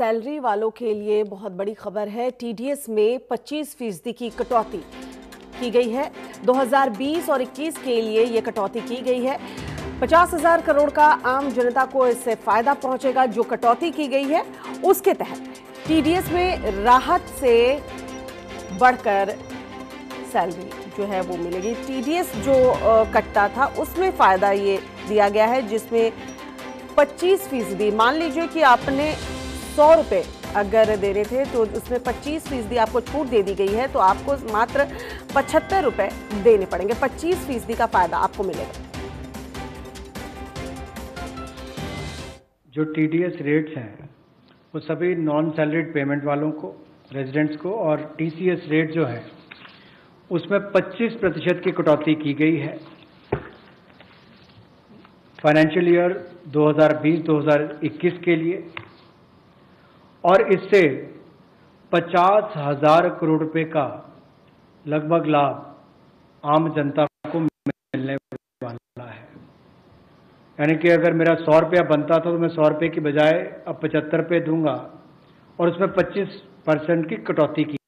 Salary वालों के लिए बहुत बड़ी खबर है। टीडीएस में 25% की कटौती की गई है। 2020 और 21 के लिए ये कटौती की गई है। 50,000 करोड़ का आम जनता को इससे फायदा पहुंचेगा। जो कटौती की गई है उसके तहत टीडीएस में राहत से बढ़कर सैलरी जो है वो मिलेगी। टीडीएस जो कटता था उसमें फायदा ये दिया गया है, जिसमें 25%। मान लीजिए कि आपने 100 रुपये अगर देने थे तो उसमें 25% आपको छूट दे दी गई है, तो आपको मात्र 75 रुपये देने पड़ेंगे। 25% का फायदा आपको मिलेगा। जो टीडीएस रेट्स हैं वो सभी नॉन सैलरीड पेमेंट वालों को, रेजिडेंट्स को, और टीसीएस रेट जो है उसमें 25% की कटौती की गई है। फाइनेंशियल ईयर 2020-2021 के लिए, और इससे 50,000 करोड़ रुपए का लगभग लाभ आम जनता को मिलने वाला है। यानी कि अगर मेरा 100 रुपया बनता था तो मैं 100 रुपये की बजाय अब 75 रुपये दूंगा, और उसमें 25% की कटौती की